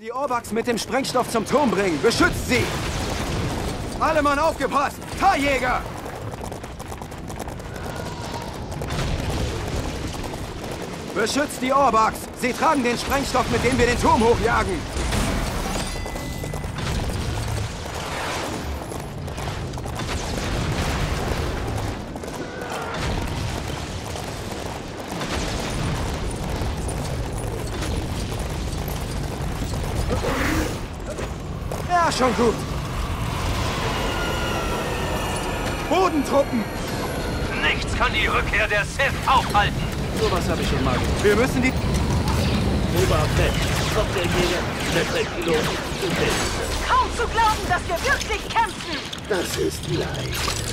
Die Orbachs mit dem Sprengstoff zum Turm bringen. Beschützt sie! Alle Mann aufgepasst! Tarnjäger! Beschützt die Orbachs! Sie tragen den Sprengstoff, mit dem wir den Turm hochjagen! Ja, schon gut. Bodentruppen! Nichts kann die Rückkehr der Sith aufhalten! Sowas habe ich schon mal. Wir müssen die... Kaum zu glauben, dass wir wirklich kämpfen! Das ist leicht.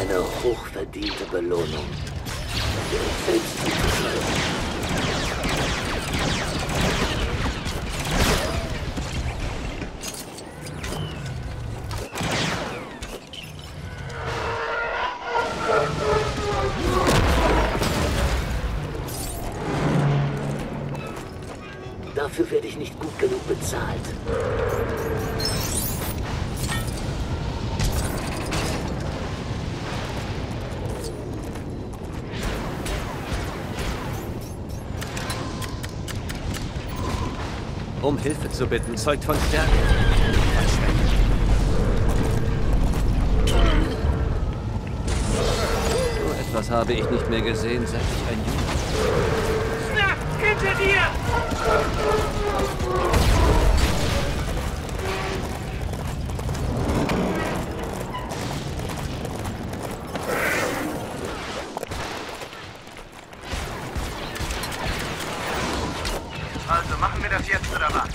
Eine hochverdiente Belohnung. Dafür werde ich nicht gut genug bezahlt. Um Hilfe zu bitten, zeugt von Stärke. So etwas habe ich nicht mehr gesehen, seit ich ein Junge. Snap, hinter dir! Also machen wir das jetzt, oder was?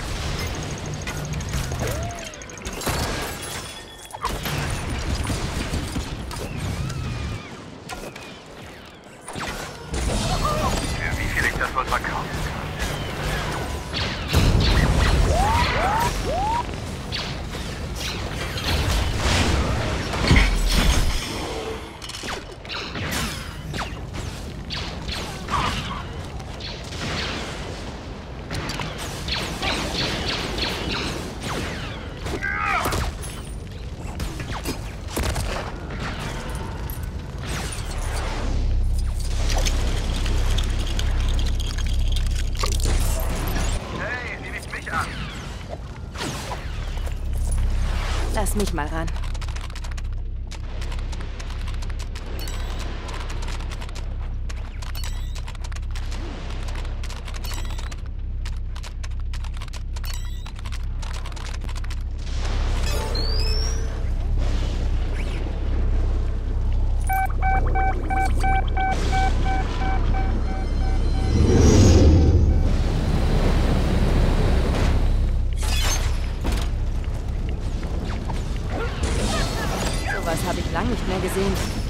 Für wie viel ich das wohl verkaufen Lass mich mal ran. Das habe ich lange nicht mehr gesehen.